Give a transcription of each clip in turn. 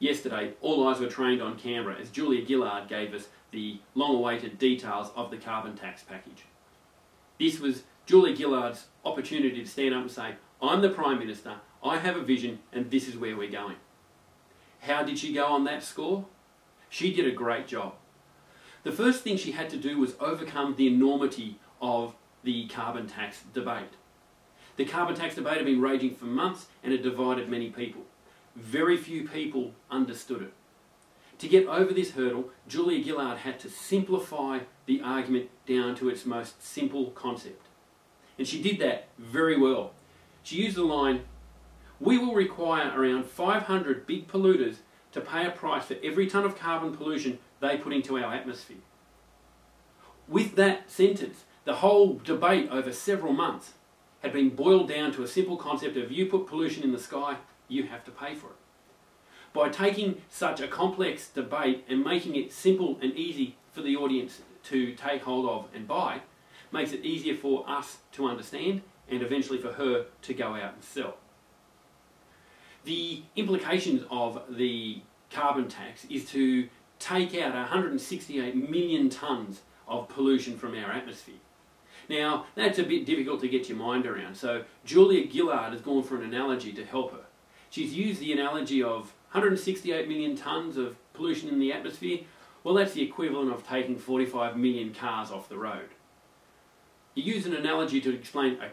Yesterday, all eyes were trained on Canberra as Julia Gillard gave us the long-awaited details of the carbon tax package. This was Julia Gillard's opportunity to stand up and say, I'm the Prime Minister, I have a vision, and this is where we're going. How did she go on that score? She did a great job. The first thing she had to do was overcome the enormity of the carbon tax debate. The carbon tax debate had been raging for months and it divided many people. Very few people understood it. To get over this hurdle, Julia Gillard had to simplify the argument down to its most simple concept. And she did that very well. She used the line, "We will require around 500 big polluters to pay a price for every tonne of carbon pollution they put into our atmosphere." With that sentence, the whole debate over several months had been boiled down to a simple concept of, you put pollution in the sky, you have to pay for it. By taking such a complex debate and making it simple and easy for the audience to take hold of and buy, makes it easier for us to understand and eventually for her to go out and sell. The implications of the carbon tax is to take out 168 million tonnes of pollution from our atmosphere. Now, that's a bit difficult to get your mind around, so Julia Gillard has gone for an analogy to help her. She's used the analogy of 168 million tonnes of pollution in the atmosphere. Well, that's the equivalent of taking 45 million cars off the road. You use an analogy to explain a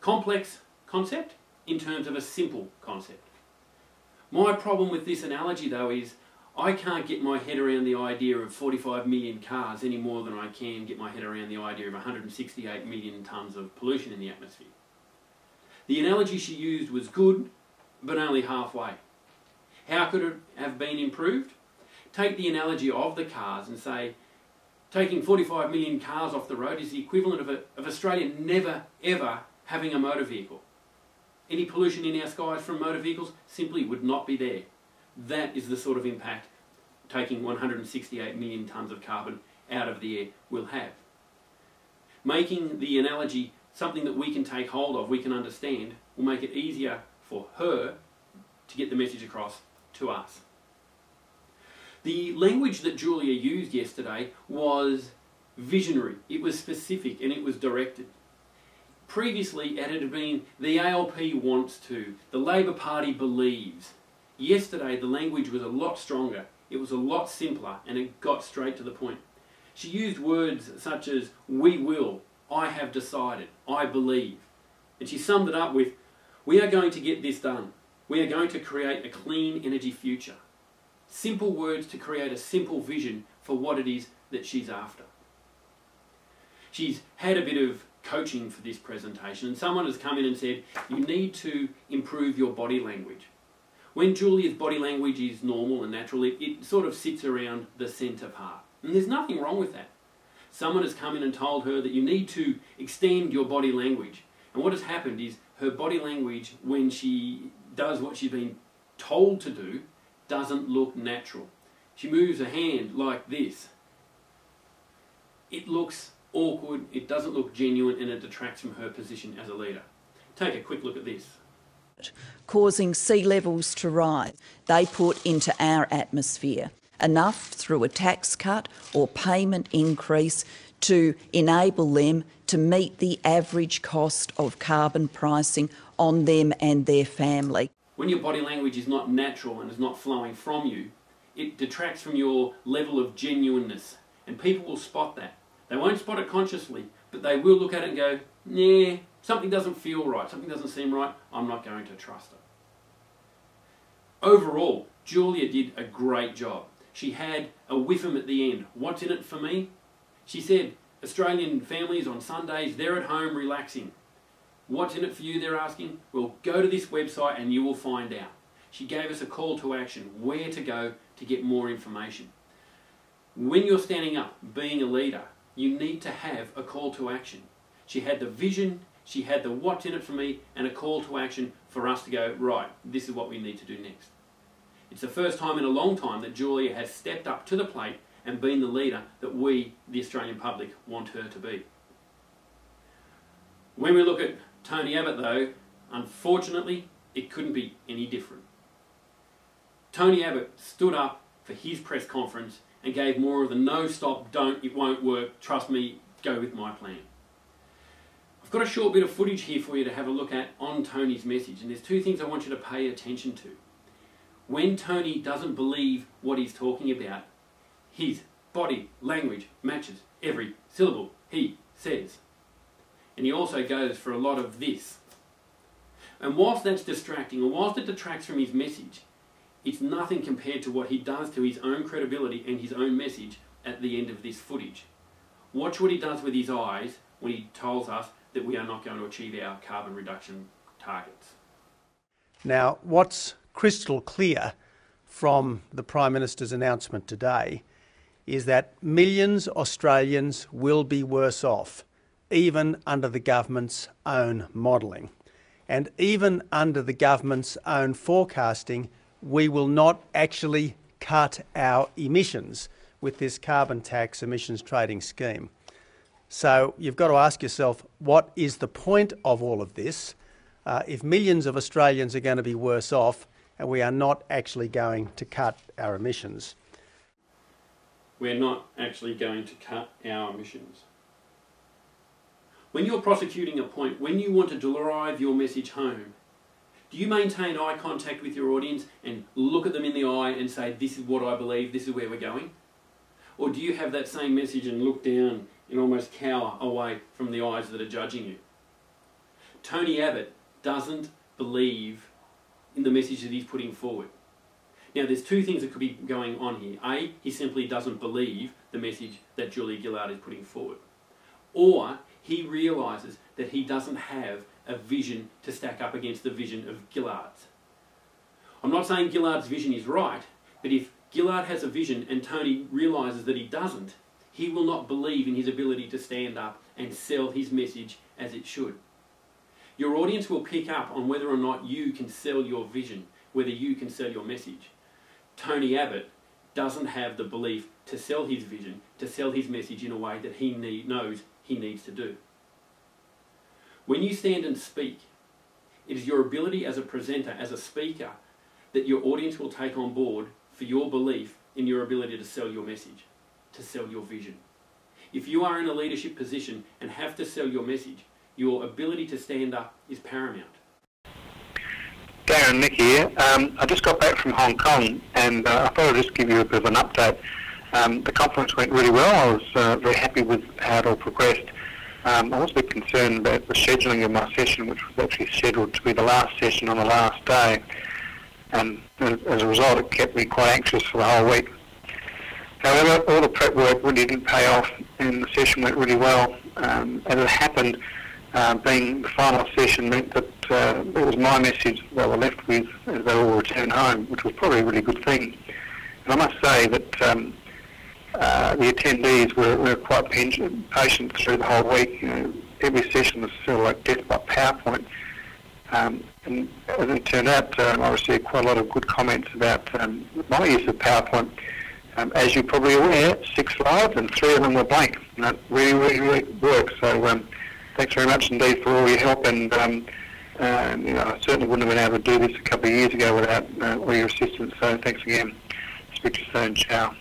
complex concept in terms of a simple concept. My problem with this analogy, though, is I can't get my head around the idea of 45 million cars any more than I can get my head around the idea of 168 million tonnes of pollution in the atmosphere. The analogy she used was good, but only halfway. How could it have been improved? Take the analogy of the cars and say, taking 45 million cars off the road is the equivalent of Australia never, ever having a motor vehicle. Any pollution in our skies from motor vehicles simply would not be there. That is the sort of impact taking 168 million tonnes of carbon out of the air will have. Making the analogy something that we can take hold of, we can understand, will make it easier for her to get the message across to us. The language that Julia used yesterday was visionary, it was specific and it was directed. Previously it had been the ALP wants to, the Labor Party believes. Yesterday the language was a lot stronger, it was a lot simpler, and it got straight to the point. She used words such as, we will, I have decided, I believe. And she summed it up with, we are going to get this done. We are going to create a clean energy future. Simple words to create a simple vision for what it is that she's after. She's had a bit of coaching for this presentation, and someone has come in and said, you need to improve your body language. When Julia's body language is normal and natural, it sort of sits around the centre part. And there's nothing wrong with that. Someone has come in and told her that you need to extend your body language. And what has happened is her body language, when she does what she's been told to do, doesn't look natural. She moves her hand like this. It looks awkward, it doesn't look genuine, and it detracts from her position as a leader. Take a quick look at this. Causing sea levels to rise, they put into our atmosphere. Enough through a tax cut or payment increase to enable them to meet the average cost of carbon pricing on them and their family. When your body language is not natural and is not flowing from you, it detracts from your level of genuineness, and people will spot that. They won't spot it consciously, but they will look at it and go, nah, something doesn't feel right, something doesn't seem right, I'm not going to trust it. Overall, Julia did a great job. She had a whiffum at the end. What's in it for me? She said, Australian families on Sundays, they're at home relaxing. What's in it for you, they're asking? Well, go to this website and you will find out. She gave us a call to action, where to go to get more information. When you're standing up, being a leader, you need to have a call to action. She had the vision, she had the what's in it for me, and a call to action for us to go, right, this is what we need to do next. It's the first time in a long time that Julia has stepped up to the plate and been the leader that we, the Australian public, want her to be. When we look at Tony Abbott, though, unfortunately, it couldn't be any different. Tony Abbott stood up for his press conference and gave more of the no, stop, don't, it won't work, trust me, go with my plan. I've got a short bit of footage here for you to have a look at on Tony's message, and there's two things I want you to pay attention to. When Tony doesn't believe what he's talking about, his body language matches every syllable he says. And he also goes for a lot of this. And whilst that's distracting, or whilst it detracts from his message, it's nothing compared to what he does to his own credibility and his own message at the end of this footage. Watch what he does with his eyes when he tells us that we are not going to achieve our carbon reduction targets. Now, what's crystal clear from the Prime Minister's announcement today is that millions of Australians will be worse off, even under the government's own modelling. And even under the government's own forecasting, we will not actually cut our emissions with this carbon tax emissions trading scheme. So you've got to ask yourself, what is the point of all of this if millions of Australians are going to be worse off and we are not actually going to cut our emissions? We're not actually going to cut our emissions. When you're prosecuting a point, when you want to drive your message home, do you maintain eye contact with your audience and look at them in the eye and say, this is what I believe, this is where we're going? Or do you have that same message and look down and almost cower away from the eyes that are judging you? Tony Abbott doesn't believe in the message that he's putting forward. Now, there's two things that could be going on here. A, he simply doesn't believe the message that Julia Gillard is putting forward. Or he realises that he doesn't have a vision to stack up against the vision of Gillard's. I'm not saying Gillard's vision is right, but if Gillard has a vision and Tony realises that he doesn't, he will not believe in his ability to stand up and sell his message as it should. Your audience will pick up on whether or not you can sell your vision, whether you can sell your message. Tony Abbott doesn't have the belief to sell his vision, to sell his message in a way that he knows he needs to do. When you stand and speak, it is your ability as a presenter, as a speaker, that your audience will take on board for your belief in your ability to sell your message, to sell your vision. If you are in a leadership position and have to sell your message, your ability to stand up is paramount. Darren Nick here. I just got back from Hong Kong, and I thought I'd just give you a bit of an update. The conference went really well. I was very happy with how it all progressed. I was a bit concerned about the scheduling of my session, which was actually scheduled to be the last session on the last day, and as a result it kept me quite anxious for the whole week. However, all the prep work really did pay off and the session went really well. As it happened, being the final session meant that it was my message they were left with as they all returned home, which was probably a really good thing. And I must say that the attendees were quite patient through the whole week. You know, every session was sort of like death by PowerPoint. And as it turned out, I received quite a lot of good comments about my use of PowerPoint. As you're probably aware, 6 slides and 3 of them were blank. And that really worked. So thanks very much indeed for all your help. And you know, I certainly wouldn't have been able to do this a couple of years ago without all your assistance. So thanks again. Speak to you soon. Ciao.